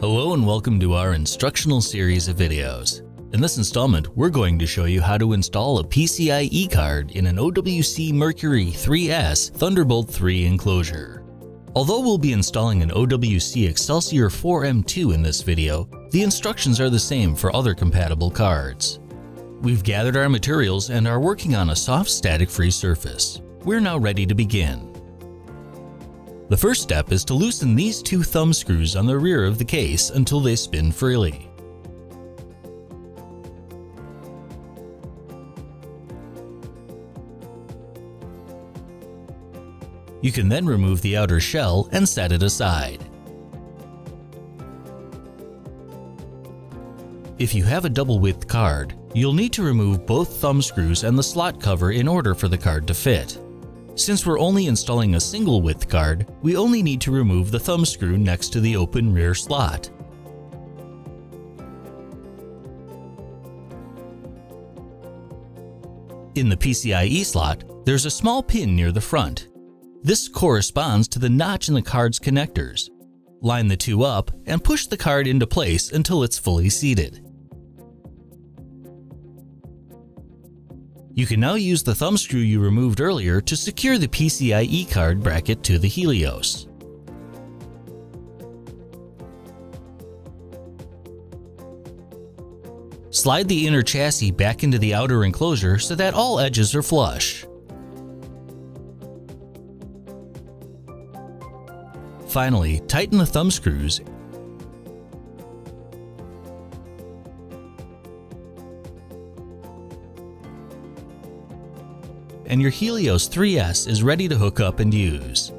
Hello and welcome to our instructional series of videos. In this installment, we're going to show you how to install a PCIe card in an OWC Mercury 3S Thunderbolt 3 enclosure. Although we'll be installing an OWC Excelsior 4M2 in this video, the instructions are the same for other compatible cards. We've gathered our materials and are working on a soft static-free surface. We're now ready to begin. The first step is to loosen these two thumb screws on the rear of the case until they spin freely. You can then remove the outer shell and set it aside. If you have a double-width card, you'll need to remove both thumb screws and the slot cover in order for the card to fit. Since we're only installing a single width card, we only need to remove the thumb screw next to the open rear slot. In the PCIe slot, there's a small pin near the front. This corresponds to the notch in the card's connectors. Line the two up and push the card into place until it's fully seated. You can now use the thumb screw you removed earlier to secure the PCIe card bracket to the Helios. Slide the inner chassis back into the outer enclosure so that all edges are flush. Finally, tighten the thumb screws and your Helios 3S is ready to hook up and use.